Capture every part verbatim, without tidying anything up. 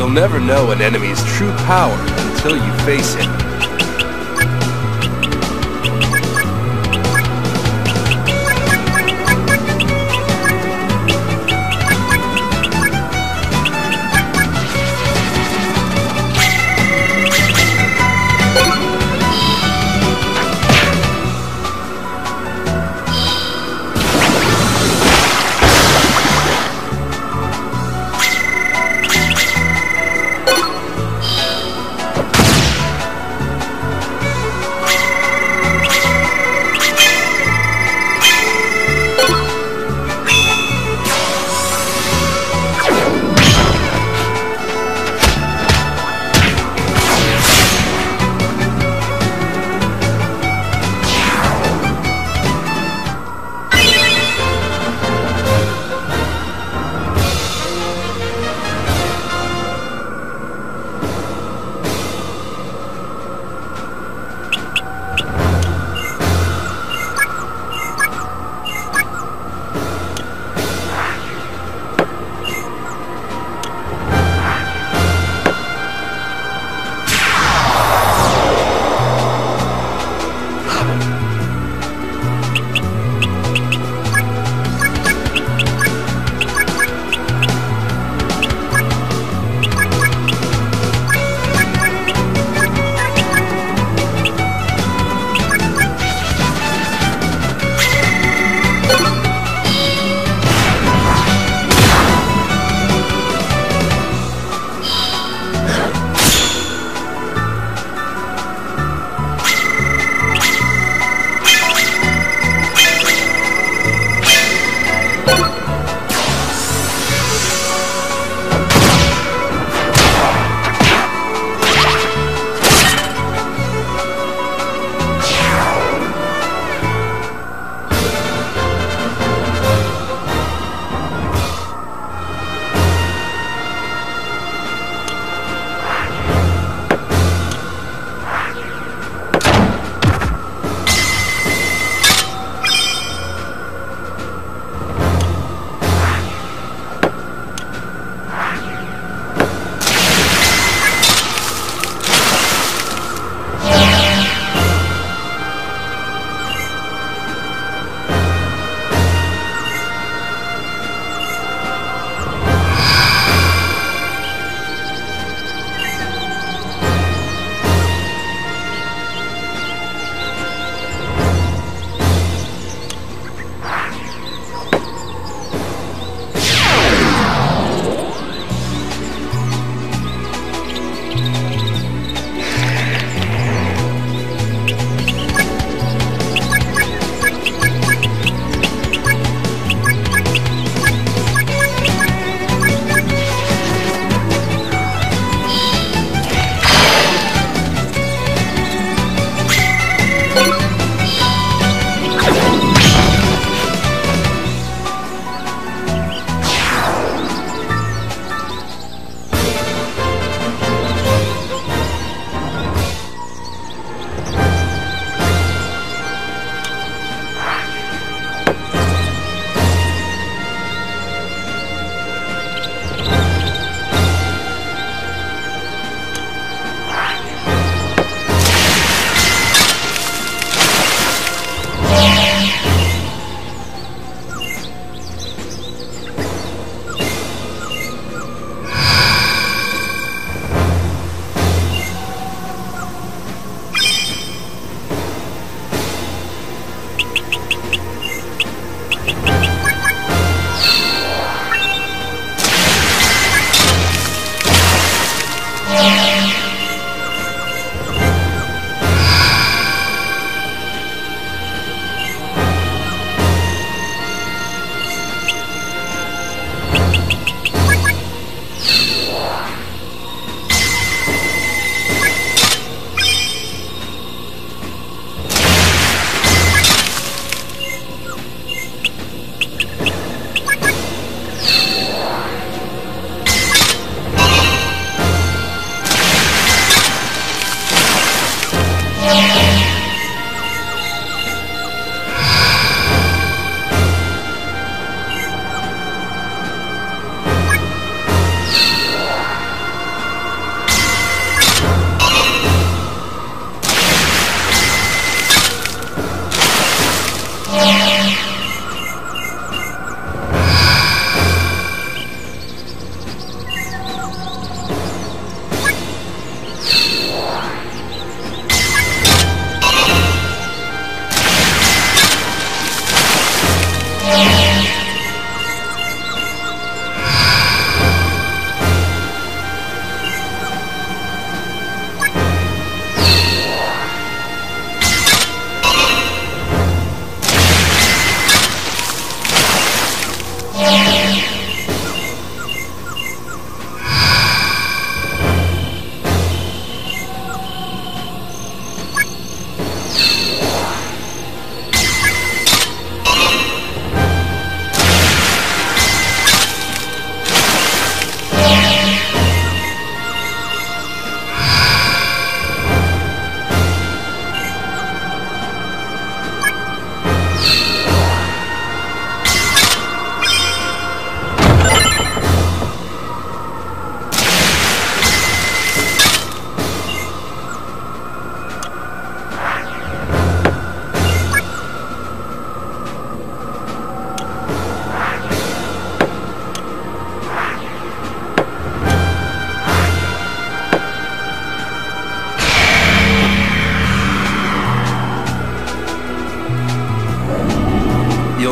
You'll never know an enemy's true power until you face it.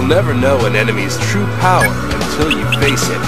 never know an enemy's true power until you face it.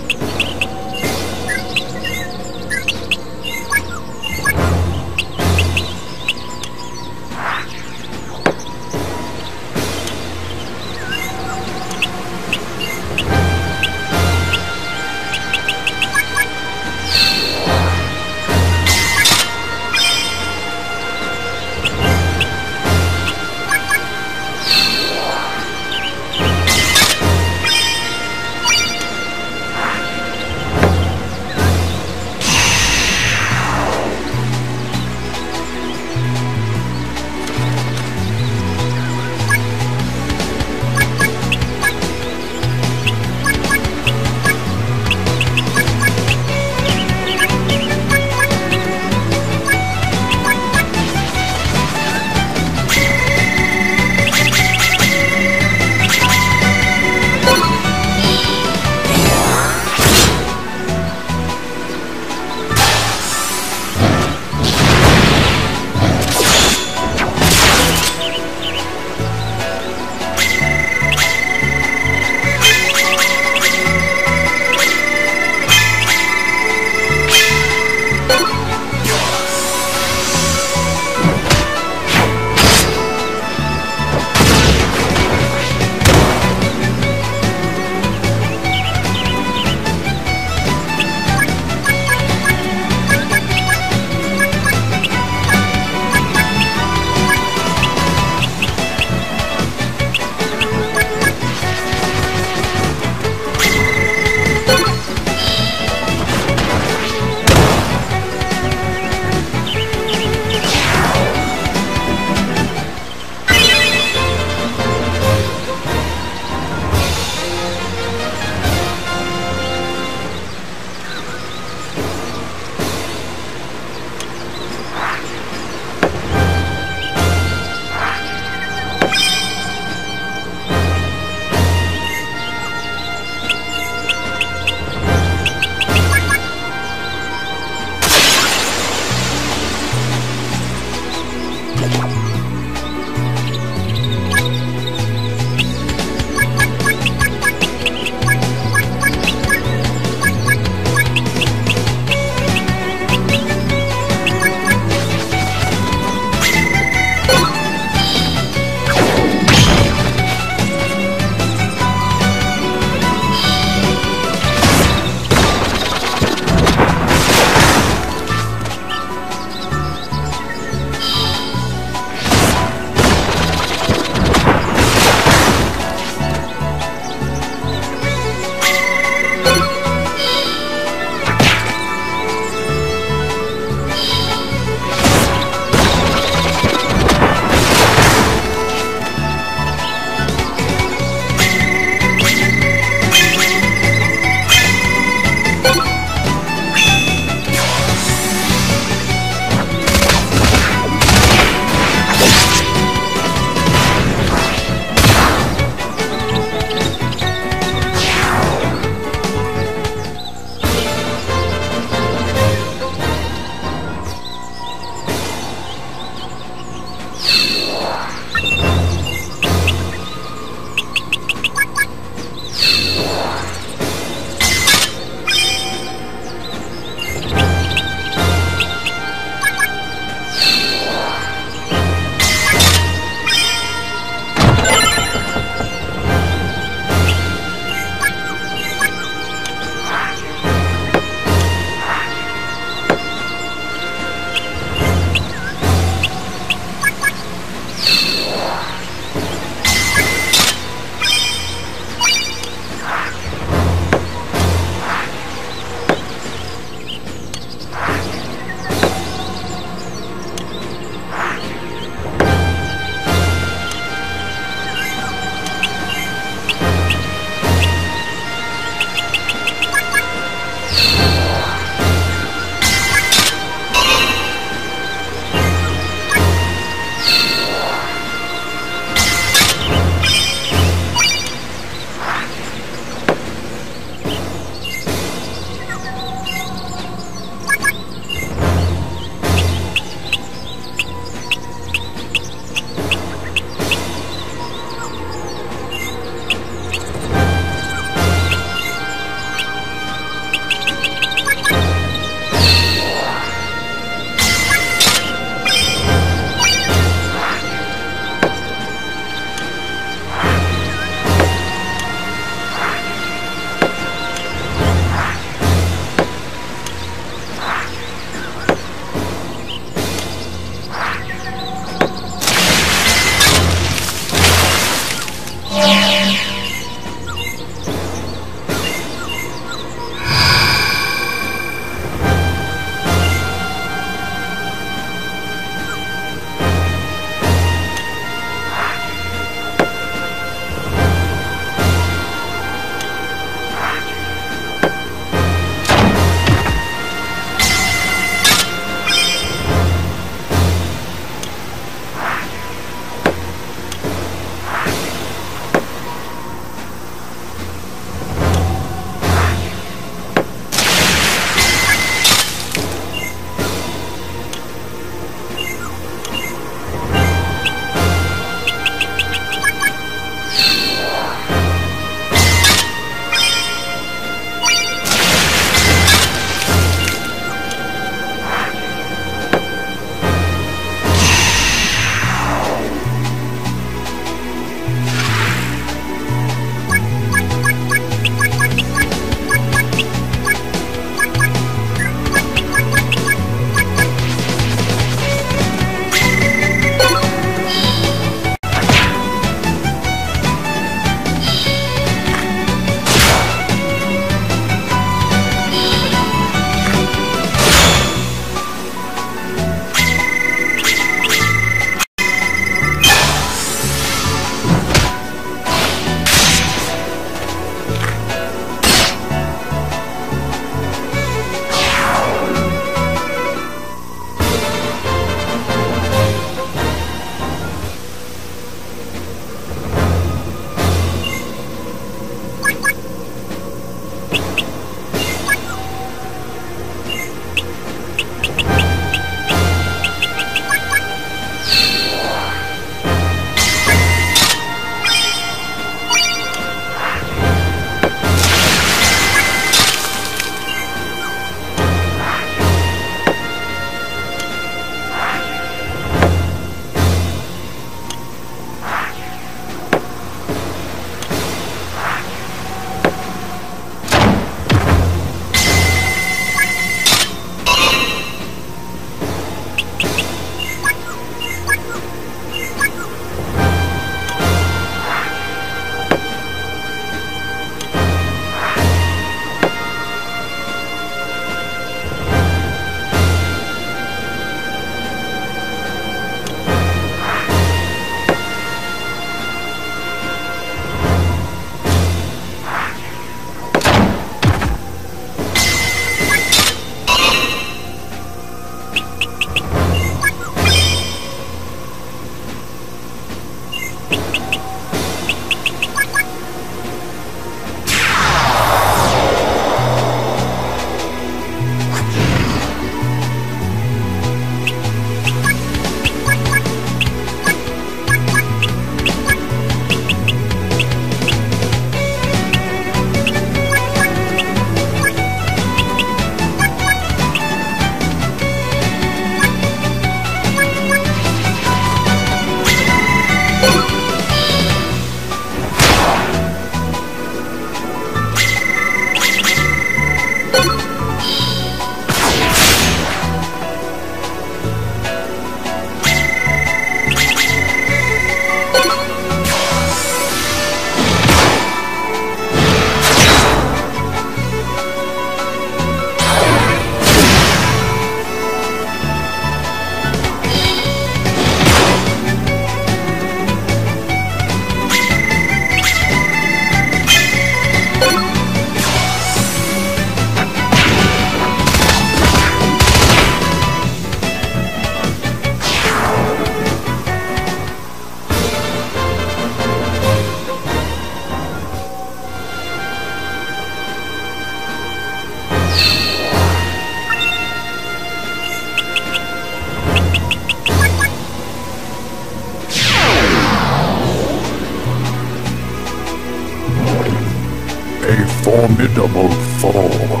a formidable foe.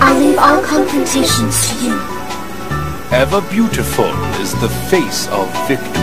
I'll leave all confrontations to you. Ever beautiful is the face of victory.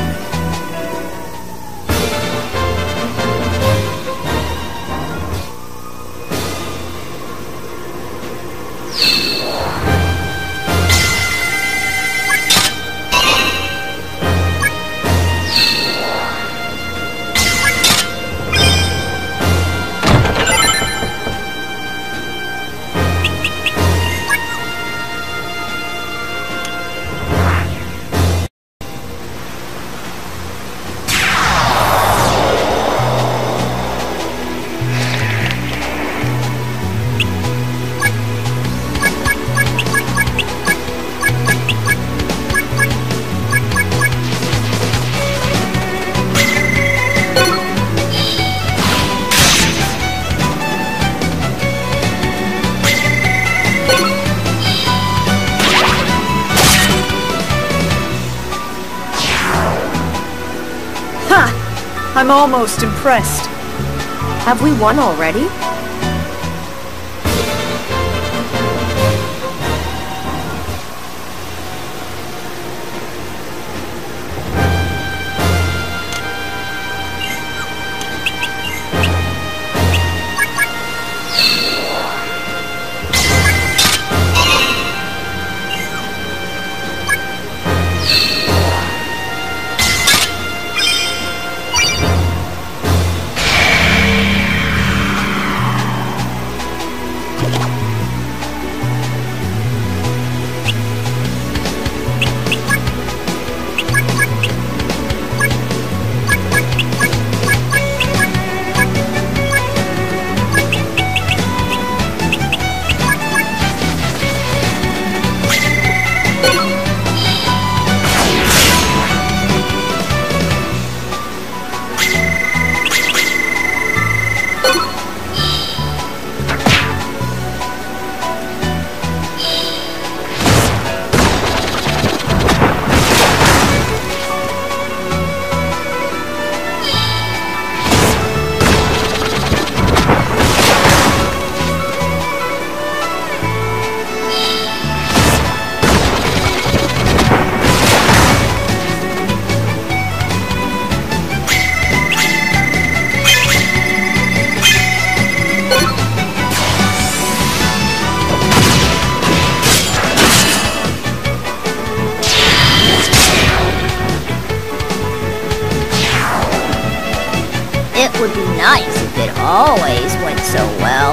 I'm almost impressed. Have we won already? It would be nice if it always went so well.